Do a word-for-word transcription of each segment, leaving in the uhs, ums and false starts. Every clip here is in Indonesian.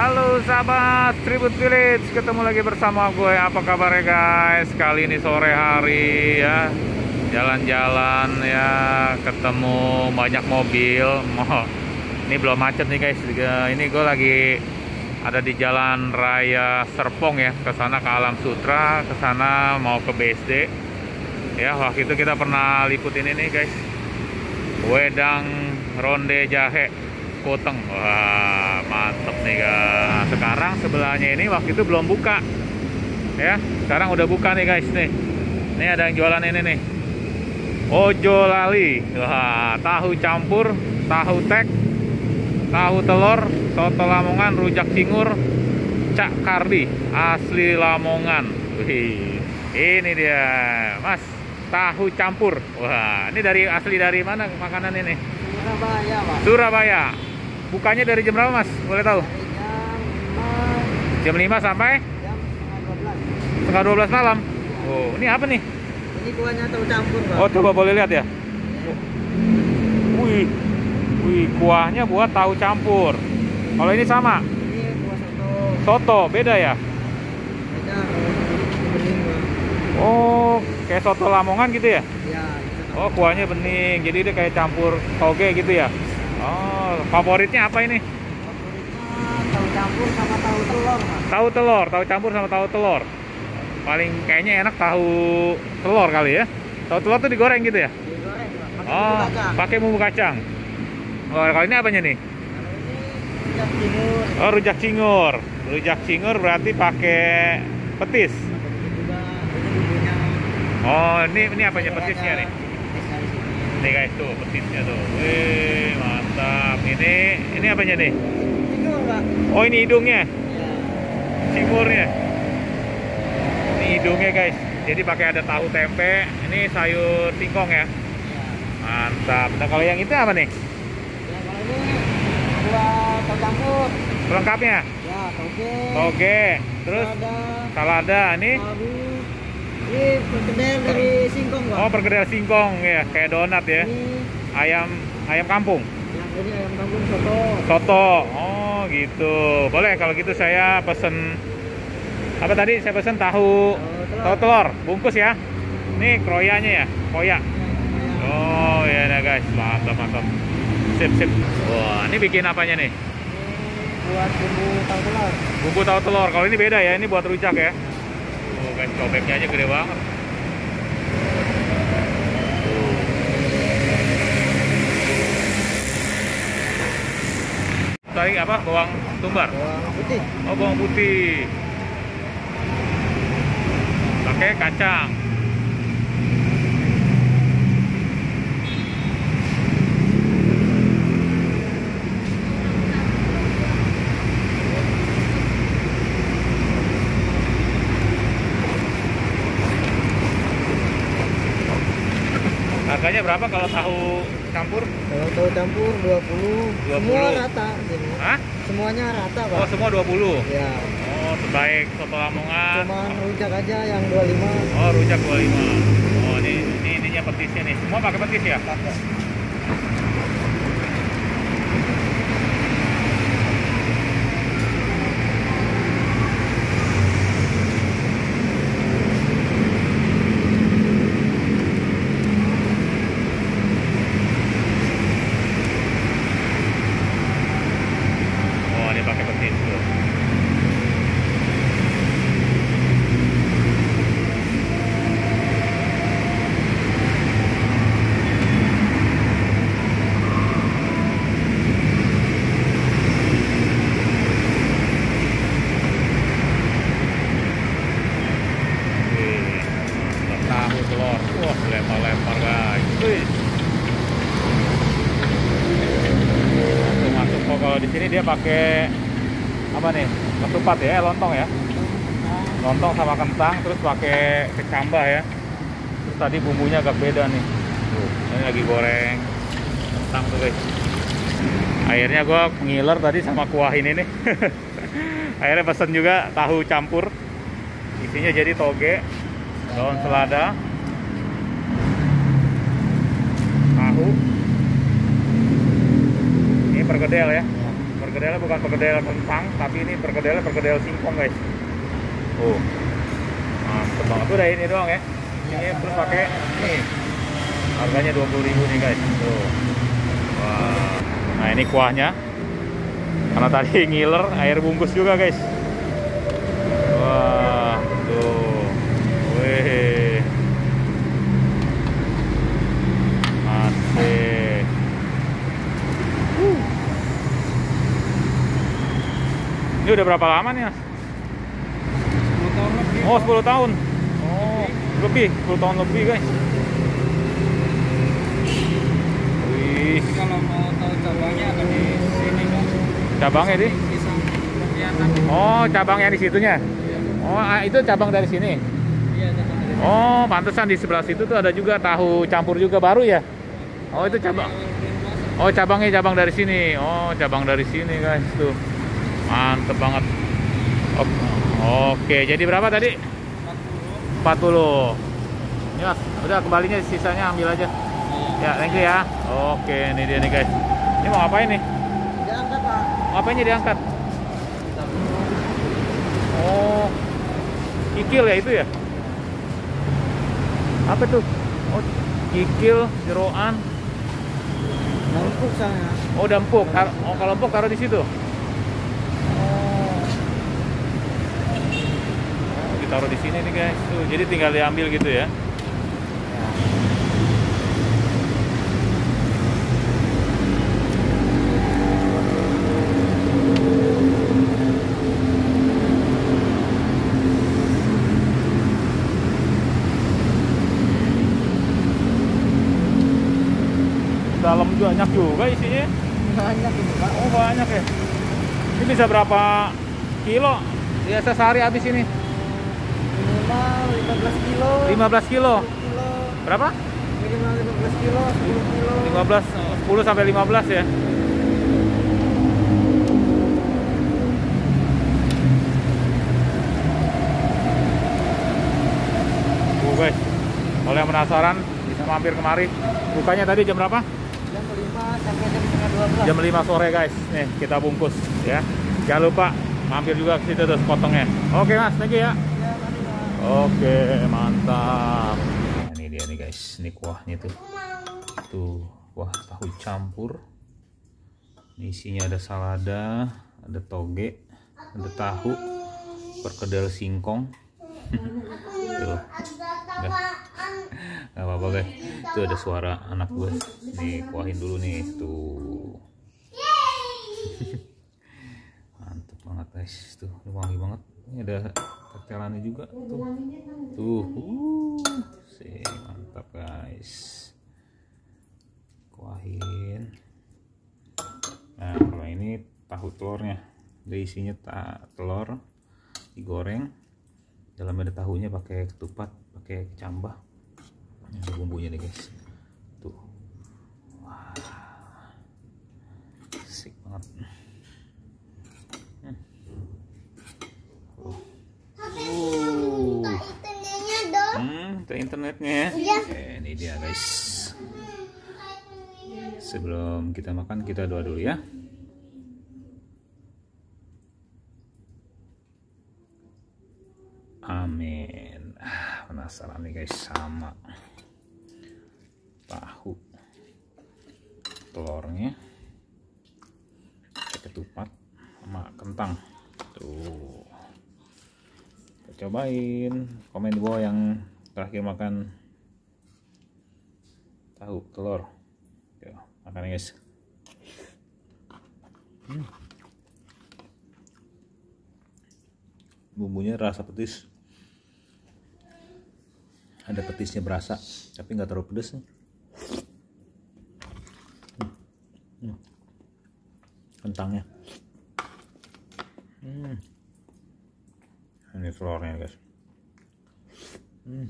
Halo sahabat Street Foods Village, ketemu lagi bersama gue. Apa kabarnya guys? Kali ini sore hari ya, jalan-jalan ya, ketemu banyak mobil. Ini belum macet nih guys. Ini gue lagi ada di Jalan Raya Serpong ya, ke sana ke Alam Sutra, ke sana mau ke B S D. Ya, waktu itu kita pernah liputin ini guys. Wedang Ronde Jahe potong, wah mantep nih guys. Sekarang sebelahnya ini waktu itu belum buka ya, sekarang udah buka nih guys. Nih ini ada yang jualan ini nih, ojolali, wah, tahu campur, tahu tek, tahu telur, soto Lamongan, rujak cingur, cak kardi asli Lamongan. Wih, ini dia mas, tahu campur. Wah, ini dari asli dari mana makanan ini? Surabaya Pak. Surabaya. Bukanya dari jam berapa, Mas? Boleh tahu? Jam lima sampai jam setengah dua belas. setengah dua belas malam. Oh, ini apa nih? Ini kuahnya tahu campur, Pak. Oh, coba boleh lihat ya. Wih. Wih, kuahnya buat tahu campur. Kalau ini sama? Ini kuah soto. Soto, beda ya? Beda. Oh, kayak soto Lamongan gitu ya? Iya. Oh, kuahnya bening, jadi dia kayak campur toge gitu ya. Oh, favoritnya apa ini? Favoritnya tahu campur sama tahu telur, Mas. Tahu telur, tahu campur sama tahu telur. Paling kayaknya enak tahu telur kali ya. Tahu telur tuh digoreng gitu ya? Digoreng, Pak. Oh, pakai bumbu kacang. Oh, kalau ini apanya nih? Rujak cingur. Oh, rujak cingur. Rujak cingur berarti pakai petis. Oh, ini ini apanya petisnya nih? Nih guys tuh petisnya tuh, wih mantap. Ini ini apanya nih? Cingur, Pak. Oh ini hidungnya? Iya. Cingurnya. Ini hidungnya guys. Jadi pakai ada tahu tempe. Ini sayur singkong ya. Iya. Mantap. Nah kalau yang itu apa nih? Ya, kalau ini buah tahu campur. Lengkapnya? Ya, toge. Toge. Terus salada. Salada ini. Ini perkedel dari singkong, Pak. Oh, perkedel singkong ya, kayak donat ya. Ini ayam ayam kampung. Ya, ini ayam kampung soto. Soto. Oh, gitu. Boleh kalau gitu saya pesen apa tadi? Saya pesen tahu tahu, tahu telur, bungkus ya. Ini kroyanya ya, koyak. Oh, ya nah guys, mantap mantap. Sip sip. Wah, ini bikin apanya nih? Ini buat bumbu tahu telur. Bumbu tahu telur. Kalau ini beda ya, ini buat rujak ya. Oh guys, cobeknya aja gede banget. Tadi apa? Bawang tumbar? Bawang putih. Oh, bawang putih. Pakai kacang. Harganya berapa kalau tahu campur? Kalau tahu campur dua puluh. Semua rata. Hah? Semuanya rata, Pak. Oh, semua dua puluh? Iya. Oh, sebaik soto Lamongan. Cuma rujak aja yang dua puluh lima. Oh, rujak dua puluh lima. Oh, ini, ini ininya petisnya nih. Semua pakai petis ya? Pakai. Lempar-lempar guys, masuk-masuk kok. Kalau di sini dia pakai apa nih? Ketupat ya, lontong ya, lontong sama kentang, terus pakai kecambah ya. Terus tadi bumbunya agak beda nih. Ini lagi goreng kentang tuh guys. Akhirnya gue ngiler tadi sama kuah ini nih. Akhirnya pesen juga tahu campur, isinya jadi toge, daun selada, tahu. Ini perkedel ya, ya. Perkedelnya bukan perkedel kentang, tapi ini perkedelnya perkedel singkong, guys. Oh, mantep banget. Udah ini doang ya. Ini terus pakai ini. Harganya dua puluh ribu nih, guys. Tuh. Wah. Nah, ini kuahnya. Karena tadi ngiler, air bungkus juga, guys. Wah, tuh. Wih. Masih. Uh. Ini udah berapa lama nih, Mas? sepuluh tahun lebih. Oh, sepuluh tahun. Oh, lebih, sepuluh tahun lebih, guys. Wih. Kalau mau tahu caranya akan di sini, Mas. Cabangnya di? Oh, cabangnya di situnya. Oh, itu cabang dari sini. Oh, pantesan di sebelah situ tuh ada juga tahu campur juga baru ya. Oh, itu cabang. Oh, cabangnya cabang dari sini. Oh, cabang dari sini, guys, tuh. Mantep banget. Oke, jadi berapa tadi? empat puluh. Ya, udah kembalinya sisanya ambil aja. Ya, thank you ya. Oke, ini dia nih, guys. Ini mau ngapain nih? Diangkat, Pak. Apanya diangkat? Oh, kikil ya itu ya? Apa tuh? Oh, kikil, jeroan. Dampuk sana. Oh, dampuk. Oh, kalau empuk taruh di situ. Oh. Oh, ditaruh di sini nih, guys. Tuh, jadi tinggal diambil gitu ya. Dalam banyak juga isinya. Banyak itu, Pak. Oh, banyak ya. Ini bisa berapa kilo? Biasa sehari habis ini. Minimal lima belas kilo. lima belas kilo. lima belas kilo. Berapa? Minimal lima belas kilo, sepuluh kilo. lima belas, sepuluh sampai lima belas ya. Tuh, guys. Kalau yang penasaran bisa mampir kemari. Bukanya tadi jam berapa? Jam lima sore, guys. Nih kita bungkus ya. Jangan lupa mampir juga ke situ terus potongnya. Oke, Mas, thank you ya. Ya, mari, Mas. Oke, mantap. Nah, ini dia nih, guys. Ini kuahnya tuh. Tuh, kuah tahu campur. Ini isinya ada salada, ada toge, ada tahu, perkedel singkong. Tuh. Gak apa-apa, guys. Itu ada suara anak gue. Nih, kuahin dulu nih. Tuh. Mantep banget, guys. Tuh, wangi banget. Ini ada tetelannya juga. Tuh. Tuh. Uh. Sih, mantap, guys. Kuahin. Nah, kalau ini tahu telurnya. Jadi isinya ta telur digoreng. Dalamnya ada tahunya, pakai ketupat, pakai kecambah. Ini ada bumbunya nih, guys. Tuh. Wah. Asik banget. Hmm. Oh. Oh. Hmm, itu internetnya. Oke, ini dia, guys. Sebelum kita makan, kita doa dulu ya. Amin. Ah, penasaran nih, guys, sama tahu telurnya, ketupat sama kentang. Tuh, kita cobain. Komen di bawah yang terakhir makan tahu telur. Yo, makan nih, guys. hmm. Bumbunya rasa petis, ada petisnya berasa, tapi nggak terlalu pedes nih. Hmm. Hmm. Kentangnya, hmm. ini telurnya, guys. Hmm.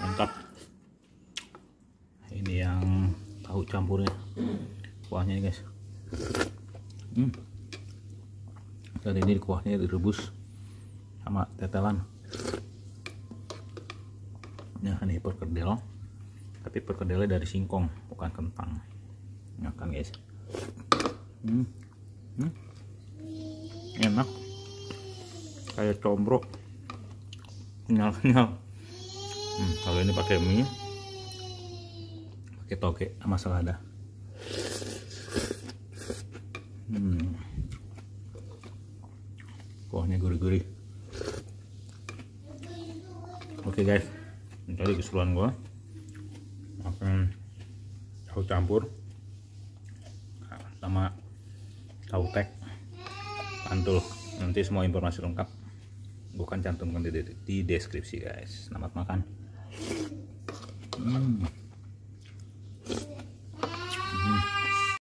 Mantap. Ini yang tahu campurnya, kuahnya, guys. Hmm. Dan ini kuahnya direbus sama tetelan. Nah, ini perkedel, tapi perkedelnya dari singkong, bukan kentang. Nah, kan, guys. Hmm. Hmm. Enak, kayak combro, kenyal-kenyal. Hmm, kalau ini pakai mie, pakai toge sama selada. Hmm. Kuahnya gurih-gurih. Oke guys, ini tadi keseruan gua makan tahu campur sama tahu tek. Mantul, nanti semua informasi lengkap bukan cantumkan di, di deskripsi guys. Selamat makan. Hmm.